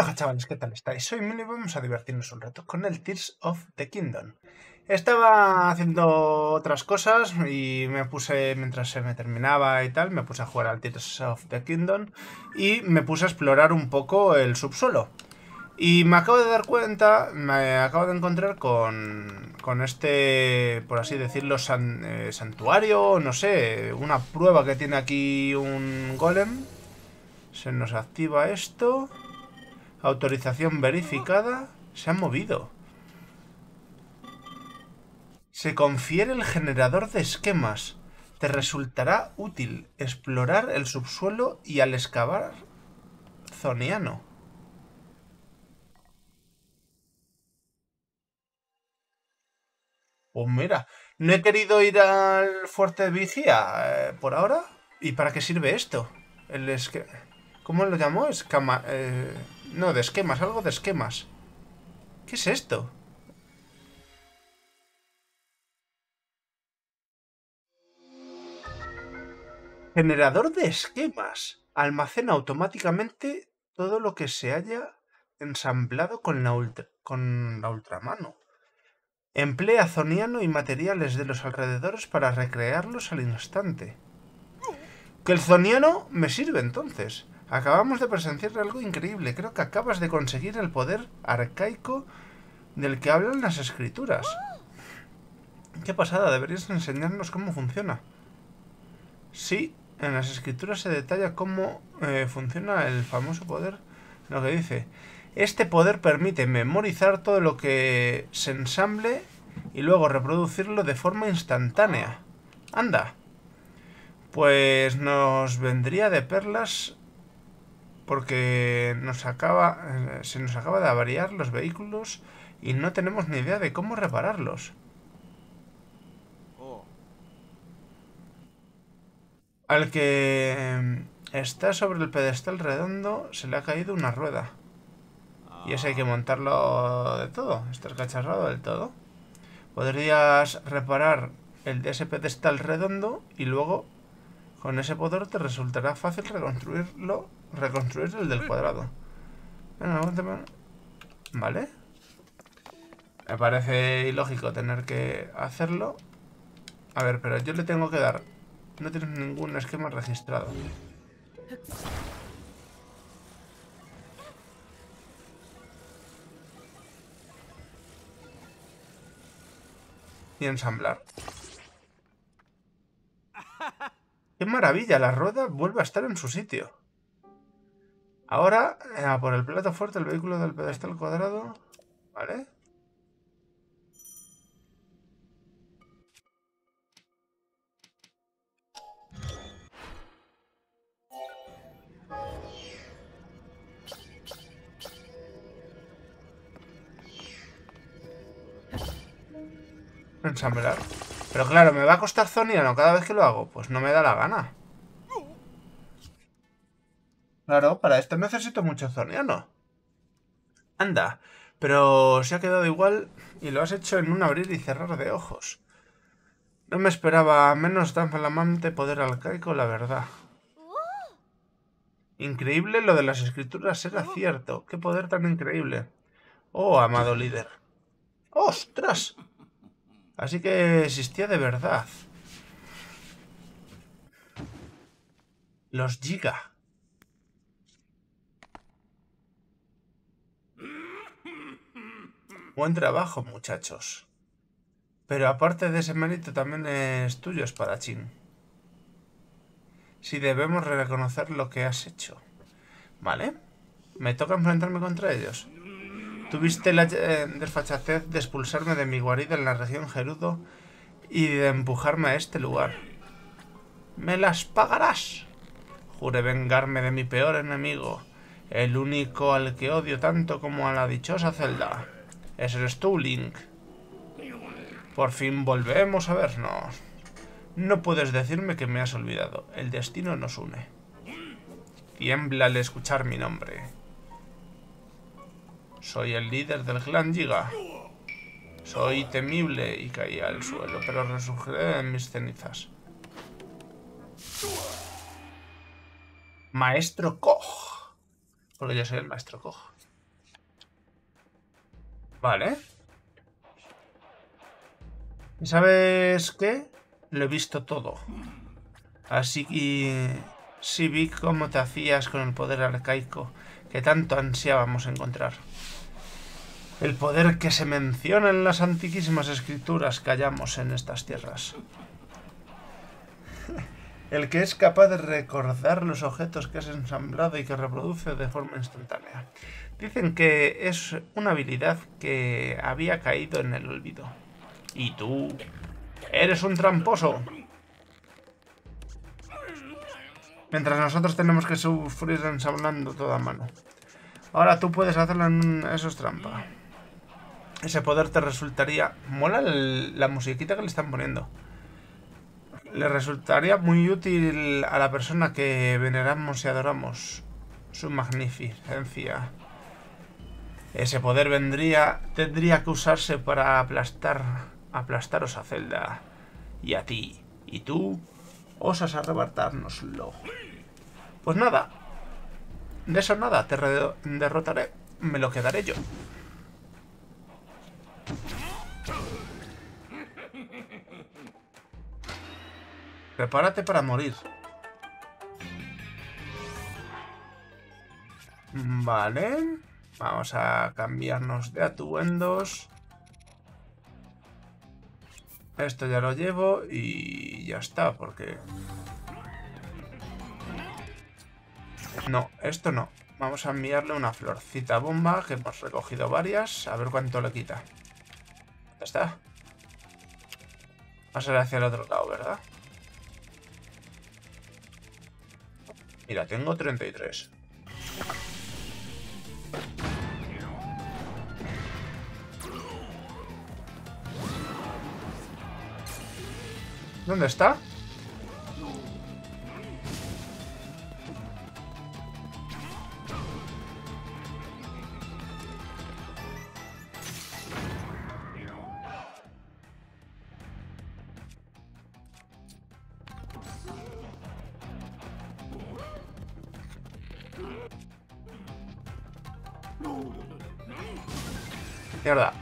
Hola chavales, ¿qué tal estáis? Hoy vamos a divertirnos un rato con el Tears of the Kingdom. Estaba haciendo otras cosas y me puse, mientras se me terminaba y tal, me puse a jugar al Tears of the Kingdom y me puse a explorar un poco el subsuelo. Y me acabo de dar cuenta, me acabo de encontrar con este, por así decirlo, santuario, no sé, una prueba que tiene aquí un golem. Se nos activa esto. Autorización verificada. Se ha movido. Se confiere el generador de esquemas. Te resultará útil explorar el subsuelo y al excavar Zoniano. Pues mira, no he querido ir al fuerte de Vicia por ahora. ¿Y para qué sirve esto? El esquema. ¿Cómo lo llamó? Escama... no, de esquemas, algo de esquemas. ¿Qué es esto? Generador de esquemas. Almacena automáticamente todo lo que se haya ensamblado con la ultramano. Emplea Zoniano y materiales de los alrededores para recrearlos al instante. Que el Zoniano me sirve entonces. Acabamos de presenciar algo increíble. Creo que acabas de conseguir el poder arcaico del que hablan las escrituras. Qué pasada, deberías enseñarnos cómo funciona. Sí, en las escrituras se detalla cómo funciona el famoso poder. Lo que dice: este poder permite memorizar todo lo que se ensamble y luego reproducirlo de forma instantánea. Anda, pues nos vendría de perlas. Porque se nos acaba de avariar los vehículos y no tenemos ni idea de cómo repararlos. Al que está sobre el pedestal redondo se le ha caído una rueda. Y eso hay que montarlo de todo, estar cacharrado del todo. Podrías reparar el de ese pedestal redondo y luego con ese poder te resultará fácil reconstruir el del cuadrado. Vale. Me parece ilógico tener que hacerlo. A ver, pero yo le tengo que dar. No tienes ningún esquema registrado. Y ensamblar. ¡Qué maravilla! La rueda vuelve a estar en su sitio. Ahora, por el plato fuerte, el vehículo del pedestal cuadrado. ¿Vale? Ensamblar. Pero claro, ¿me va a costar Zoniano cada vez que lo hago? Pues no me da la gana. Claro, para esto necesito mucho Zoniano. Anda, pero se ha quedado igual y lo has hecho en un abrir y cerrar de ojos. No me esperaba menos tan flamante poder arcaico, la verdad. Increíble, lo de las escrituras era cierto. Qué poder tan increíble. Oh, amado líder. ¡Ostras! Así que existía de verdad. Los Yiga. Buen trabajo, muchachos. Pero aparte de ese mérito también es tuyo, espadachín. Si debemos reconocer lo que has hecho. ¿Vale? Me toca enfrentarme contra ellos. Tuviste la desfachatez de expulsarme de mi guarida en la región Gerudo y de empujarme a este lugar. ¡Me las pagarás! Juré vengarme de mi peor enemigo, el único al que odio tanto como a la dichosa Zelda. Ese eres tú, Link. Por fin volvemos a vernos. No puedes decirme que me has olvidado. El destino nos une. Tiembla al escuchar mi nombre. Soy el líder del clan Yiga. Soy temible y caí al suelo, pero resurgiré en mis cenizas. Maestro Kohga. Porque yo soy el Maestro Kohga. Vale. ¿Y sabes qué? Lo he visto todo. Así que sí vi cómo te hacías con el poder arcaico que tanto ansiábamos encontrar. El poder que se menciona en las antiquísimas escrituras que hallamos en estas tierras. El que es capaz de recordar los objetos que has ensamblado y que reproduce de forma instantánea. Dicen que es una habilidad que había caído en el olvido. Y tú... ¡eres un tramposo! Mientras nosotros tenemos que sufrir ensamblando toda mano. Ahora tú puedes hacerlo en... eso es trampa. Ese poder te resultaría... mola la musiquita que le están poniendo. Le resultaría muy útil a la persona que veneramos y adoramos. Su magnificencia. Ese poder tendría que usarse para aplastaros a Zelda. Y a ti. Y tú osas arrebatárnoslo. Pues nada. De eso nada, te derrotaré. Me lo quedaré yo. Prepárate para morir. Vale. Vamos a cambiarnos de atuendos. Esto ya lo llevo y ya está, porque... no, esto no. Vamos a enviarle una florcita bomba, que hemos recogido varias. A ver cuánto le quita. Ya está. Va a ser hacia el otro lado, ¿verdad? Mira, tengo 33. ¿Dónde está? Mierda.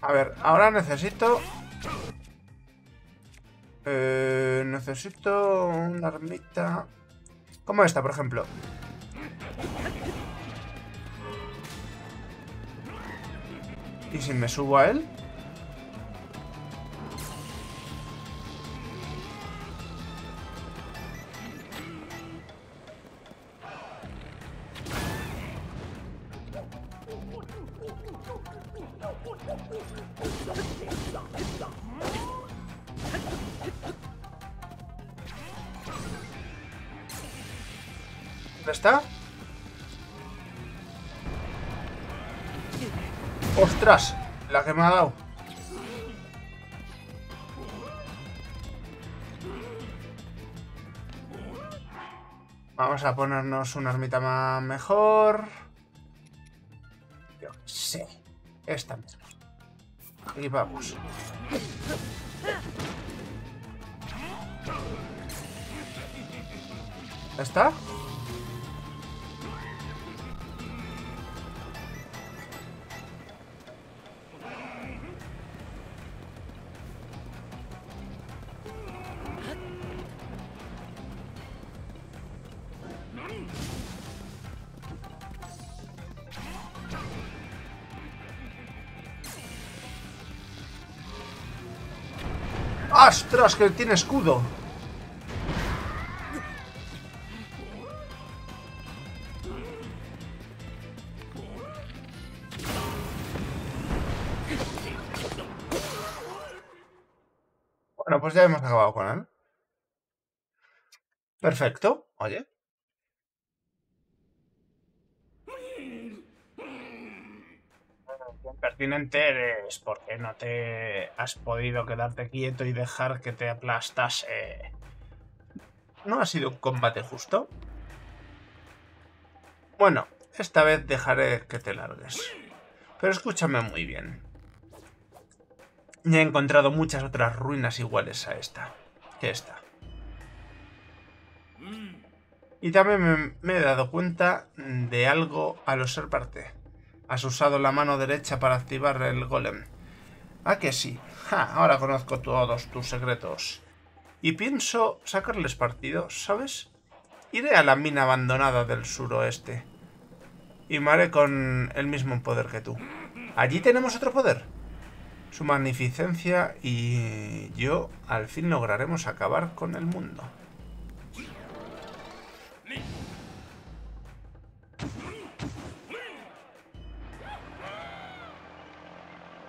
A ver, ahora necesito... necesito una armita... como esta, por ejemplo. ¿Y si me subo a él? ¿Dónde está? ¡Ostras! La que me ha dado. Vamos a ponernos una armita más mejor. Yo sé. Esta misma. Y vamos. ¿Ya está? ¡Ostras, que tiene escudo! Bueno, pues ya hemos acabado con él. Perfecto, oye. Pertinente eres, porque no te has podido quedarte quieto y dejar que te aplastase. No ha sido un combate justo. Bueno, esta vez dejaré que te largues. Pero escúchame muy bien. He encontrado muchas otras ruinas iguales a esta. Que esta. Y también me he dado cuenta de algo al observarte. Has usado la mano derecha para activar el golem. ¿A que sí? Ja, ahora conozco todos tus secretos. Y pienso sacarles partido, ¿sabes? Iré a la mina abandonada del suroeste. Y me haré con el mismo poder que tú. Allí tenemos otro poder. Su magnificencia y yo al fin lograremos acabar con el mundo.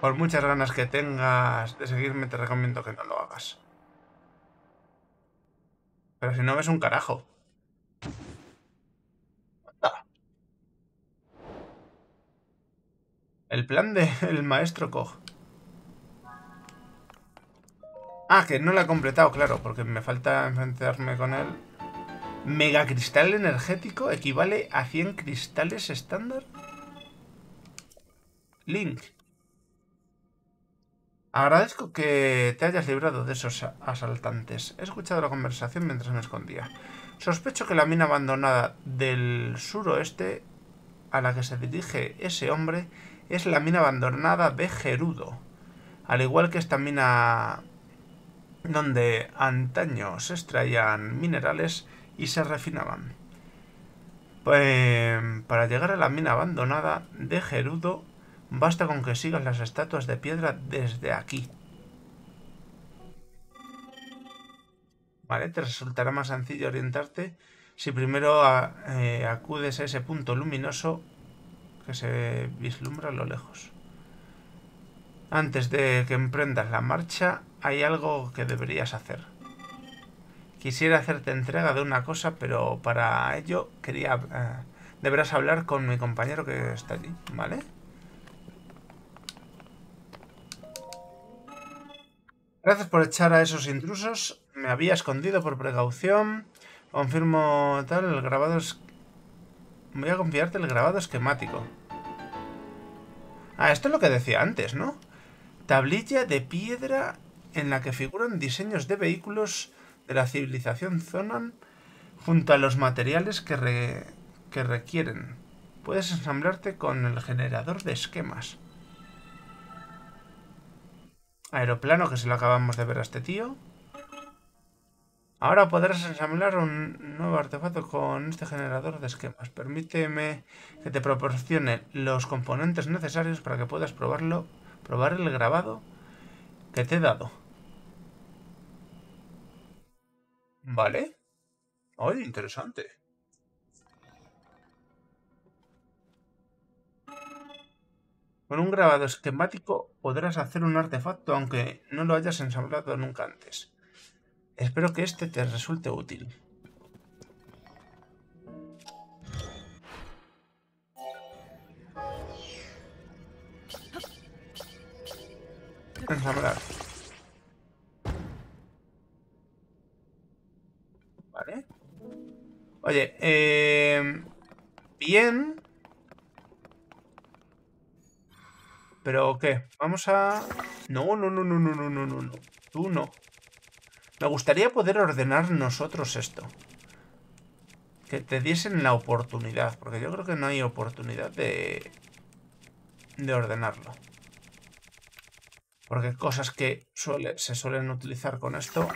Por muchas ganas que tengas de seguirme, te recomiendo que no lo hagas. Pero si no ves un carajo. Anda. El plan del maestro Kohga. Ah, que no lo he completado, claro, porque me falta enfrentarme con él. Megacristal energético equivale a 100 cristales estándar. Link. Agradezco que te hayas librado de esos asaltantes. He escuchado la conversación mientras me escondía. Sospecho que la mina abandonada del suroeste a la que se dirige ese hombre es la mina abandonada de Gerudo. Al igual que esta mina donde antaño se extraían minerales y se refinaban. Pues, para llegar a la mina abandonada de Gerudo, basta con que sigas las estatuas de piedra desde aquí. Vale, te resultará más sencillo orientarte si primero acudes a ese punto luminoso que se vislumbra a lo lejos. Antes de que emprendas la marcha, hay algo que deberías hacer. Quisiera hacerte entrega de una cosa, pero para ello deberás hablar con mi compañero que está allí, ¿vale? Gracias por echar a esos intrusos. Me había escondido por precaución. Confirmo tal, el grabado es... Voy a confiarte el grabado esquemático. Ah, esto es lo que decía antes, ¿no? Tablilla de piedra en la que figuran diseños de vehículos de la civilización Zonan junto a los materiales que requieren. Puedes ensamblarte con el generador de esquemas. Aeroplano, que se lo acabamos de ver a este tío. Ahora podrás ensamblar un nuevo artefacto con este generador de esquemas. Permíteme que te proporcione los componentes necesarios para que puedas probar el grabado que te he dado. Vale. Oye, interesante. Con un grabado esquemático podrás hacer un artefacto aunque no lo hayas ensamblado nunca antes. Espero que este te resulte útil. Ensamblar. Vale. Oye, bien. ¿Pero qué? Vamos a... No, no, no, no, no, no, no, no. Tú no. Me gustaría poder ordenar nosotros esto. Que te diesen la oportunidad. Porque yo creo que no hay oportunidad de ordenarlo. Porque cosas que se suelen utilizar con esto...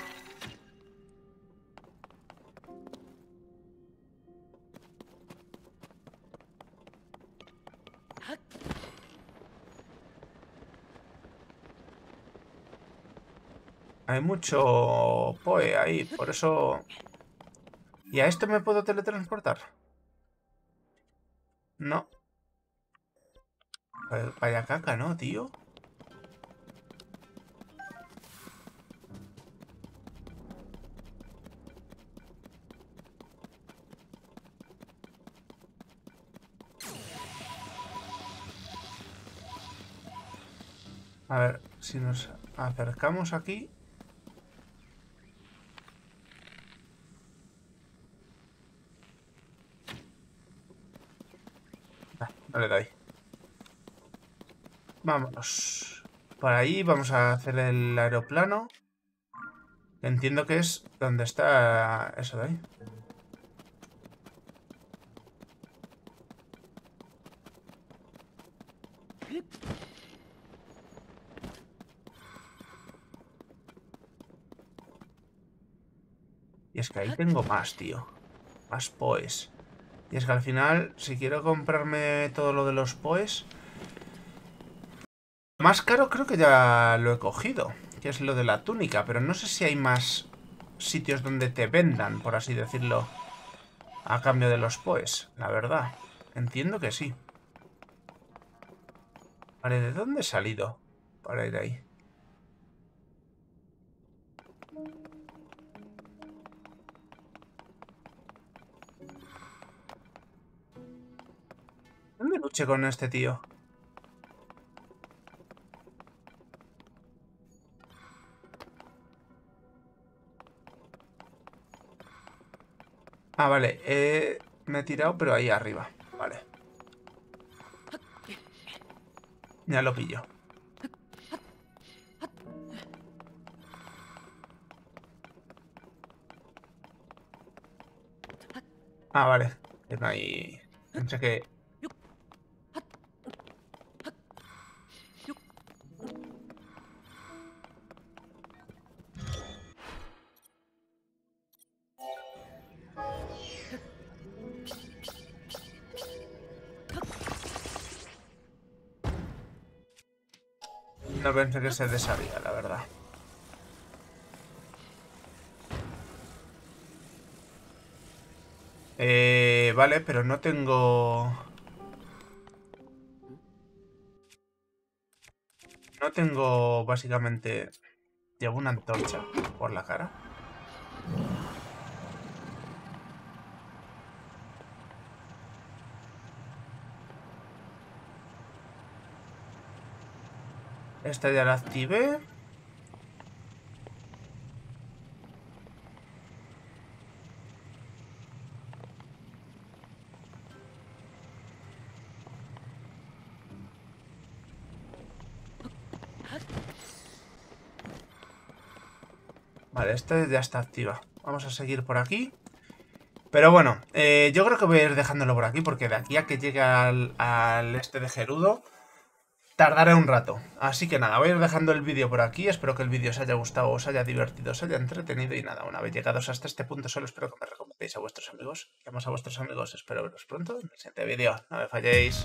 Hay mucho poe ahí, por eso... ¿Y a esto me puedo teletransportar? No. Vaya caca, ¿no, tío? A ver, si nos acercamos aquí... Vale, de ahí. Vámonos. para ahí. Vamos a hacer el aeroplano. Entiendo que es donde está eso de ahí. Y es que ahí tengo más, tío. Más poes. Y es que al final, si quiero comprarme todo lo de los poes... Más caro creo que ya lo he cogido, que es lo de la túnica, pero no sé si hay más sitios donde te vendan, por así decirlo, a cambio de los poes, la verdad. Entiendo que sí. Vale, ¿de dónde he salido para ir ahí? ¿Dónde luché con este tío? Ah, vale, me he tirado, pero ahí arriba, vale. Ya lo pillo. Ah, vale, ahí... Pensé que... No pensé que se deshabía, la verdad. Vale, pero no tengo... No tengo, básicamente... Llevo una antorcha por la cara. Esta ya la activé. Vale, esta ya está activa. Vamos a seguir por aquí. Pero bueno, yo creo que voy a ir dejándolo por aquí porque de aquí a que llegue al este de Gerudo... Tardaré un rato, así que nada, voy a ir dejando el vídeo por aquí, espero que el vídeo os haya gustado, os haya divertido, os haya entretenido y nada, una vez llegados hasta este punto solo espero que me recomendéis a vuestros amigos, espero veros pronto en el siguiente vídeo, no me falléis.